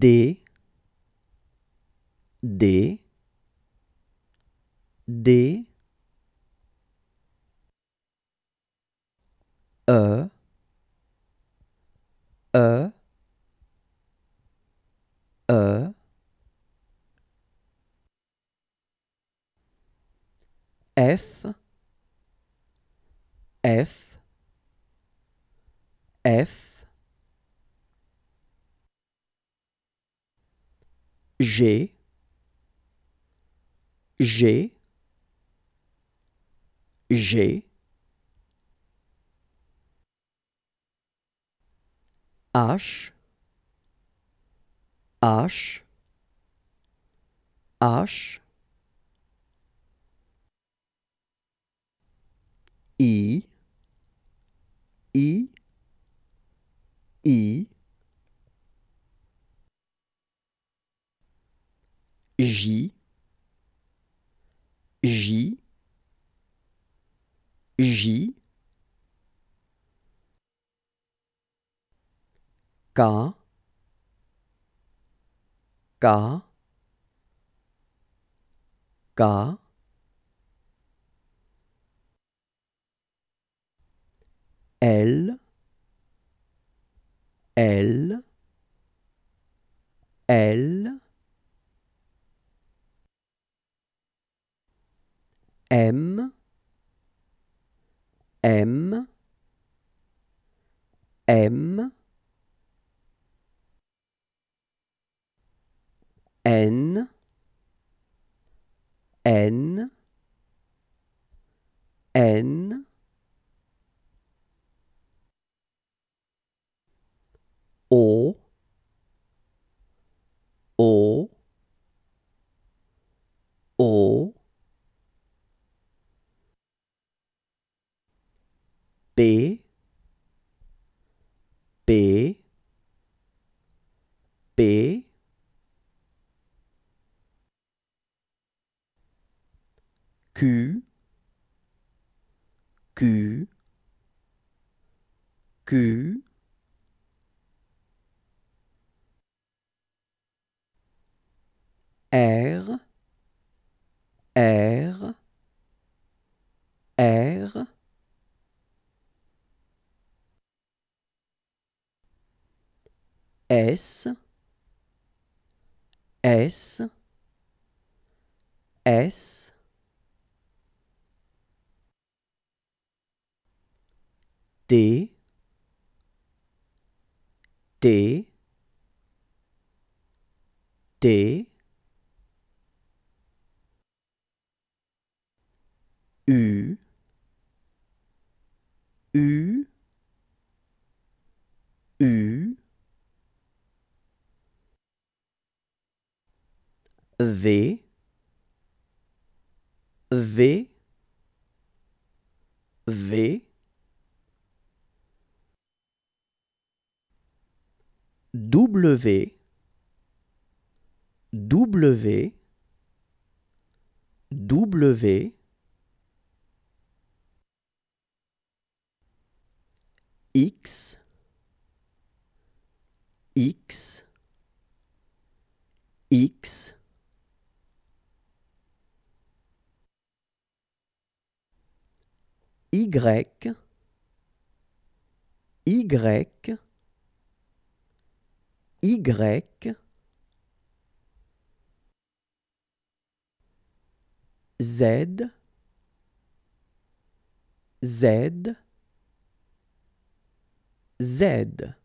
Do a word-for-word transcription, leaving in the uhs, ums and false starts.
D, D, D, E, E, E, F, F, F, G, G, G, H, H, H, I, I, I, J, J, J, K, K, K, L, L, L, M, M, M, N, N, N, O, O, O, P, P, P, Q, Q, Q, R, R, R, S, S, S, T, T, T, U, U, U, V, V, V, W, W, W, X, X, X, Y, Y, Y, Z, Z, Z.